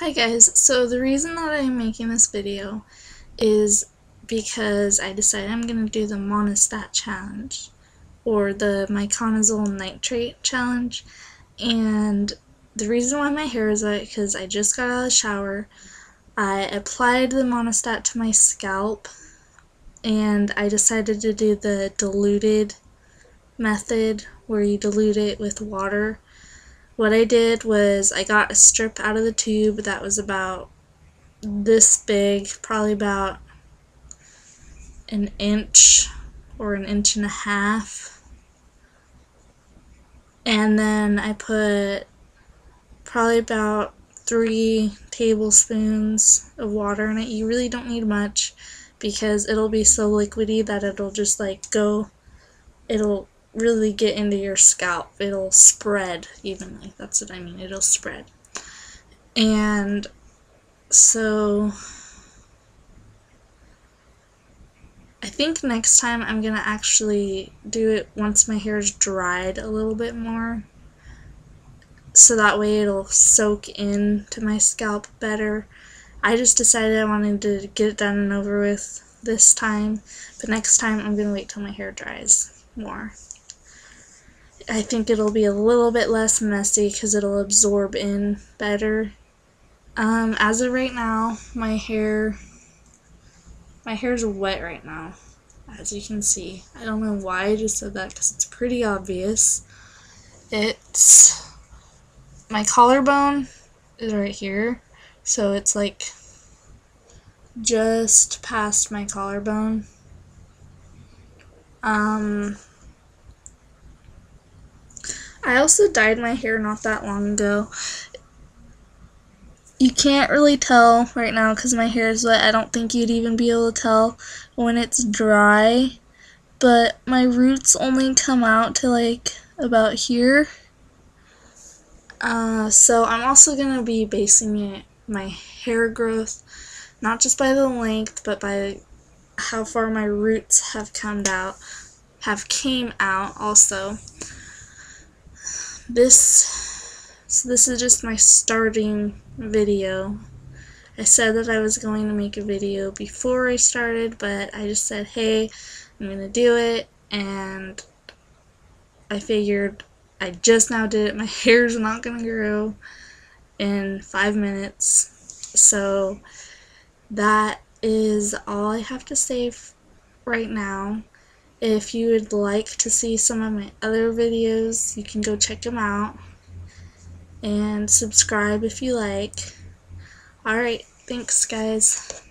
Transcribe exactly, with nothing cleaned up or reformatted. Hi guys, so the reason that I'm making this video is because I decided I'm going to do the Monistat challenge, or the miconazole nitrate challenge, and the reason why my hair is wet is because I just got out of the shower, I applied the Monistat to my scalp, and I decided to do the diluted method where you dilute it with water. What I did was I got a strip out of the tube that was about this big, probably about an inch or an inch and a half. And then I put probably about three tablespoons of water in it. You really don't need much because it'll be so liquidy that it'll just like go, it'll really get into your scalp. It'll spread evenly. That's what I mean. It'll spread. And so I think next time I'm gonna actually do it once my hair's dried a little bit more, so that way it'll soak into my scalp better. I just decided I wanted to get it done and over with this time, but next time I'm gonna wait till my hair dries more. I think it'll be a little bit less messy because it'll absorb in better. Um, as of right now, my hair, my hair's wet right now, as you can see. I don't know why I just said that because it's pretty obvious. It's, my collarbone is right here, so it's like just past my collarbone. Um... I also dyed my hair not that long ago. You can't really tell right now because my hair is wet. I don't think you'd even be able to tell when it's dry. But my roots only come out to like about here. Uh, so I'm also going to be basing it, my hair growth, not just by the length, but by how far my roots have come out, have came out also. This, so this is just my starting video. I said that I was going to make a video before I started, but I just said, hey, I'm going to do it, and I figured I just now did it. My hair's not going to grow in five minutes, so that is all I have to say right now. If you would like to see some of my other videos, you can go check them out. And subscribe if you like. Alright, thanks guys.